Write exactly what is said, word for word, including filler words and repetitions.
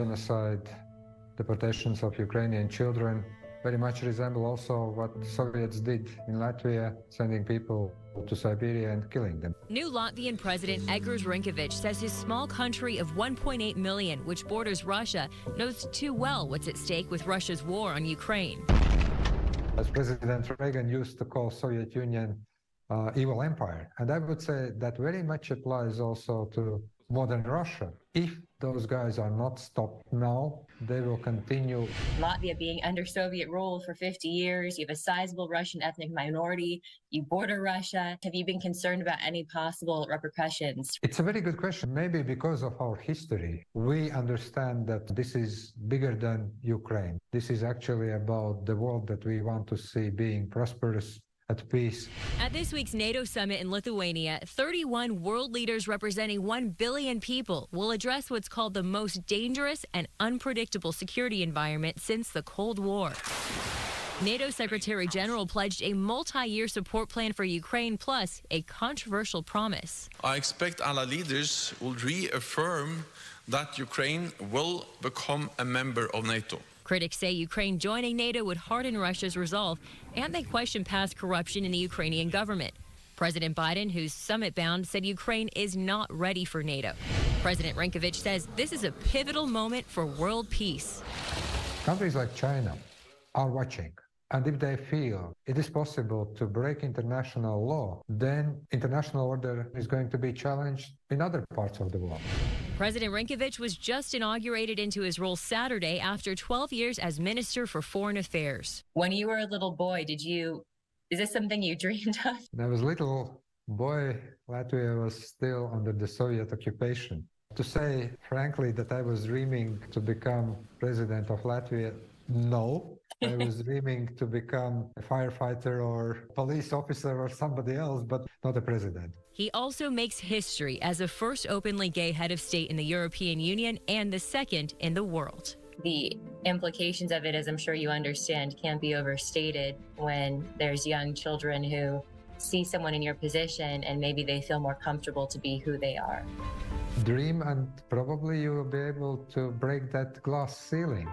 genocide, deportations of Ukrainian children, very much resemble also what the Soviets did in Latvia, sending people to Siberia and killing them. New Latvian President Edgars Rinkēvičs says his small country of one point eight million, which borders Russia, knows too well what's at stake with Russia's war on Ukraine. As President Reagan used to call Soviet Union uh, evil empire, and I would say that very much applies also to modern Russia. If those guys are not stopped now, they will continue. Latvia being under Soviet rule for fifty years, you have a sizable Russian ethnic minority, you border Russia. Have you been concerned about any possible repercussions? It's a very good question. Maybe because of our history, we understand that this is bigger than Ukraine. This is actually about the world that we want to see being prosperous. At peace. At this week's NATO summit in Lithuania, thirty-one world leaders representing one billion people will address what's called the most dangerous and unpredictable security environment since the Cold War. NATO Secretary General pledged a multi-year support plan for Ukraine, plus a controversial promise. I expect our leaders will reaffirm that Ukraine will become a member of NATO. Critics say Ukraine joining NATO would harden Russia's resolve, and they question past corruption in the Ukrainian government. President Biden, who's summit-bound, said Ukraine is not ready for NATO. President Rinkēvičs says this is a pivotal moment for world peace. Countries like China are watching, and if they feel it is possible to break international law, then international order is going to be challenged in other parts of the world. President Rinkēvičs was just inaugurated into his role Saturday after twelve years as Minister for Foreign Affairs. When you were a little boy, did you, is this something you dreamed of? When I was a little boy, Latvia was still under the Soviet occupation. To say frankly that I was dreaming to become president of Latvia, no. I was dreaming to become a firefighter or police officer or somebody else, but not a president. He also makes history as the first openly gay head of state in the European Union and the second in the world. The implications of it, as I'm sure you understand, can't be overstated when there's young children who see someone in your position and maybe they feel more comfortable to be who they are. Dream, and probably you will be able to break that glass ceiling.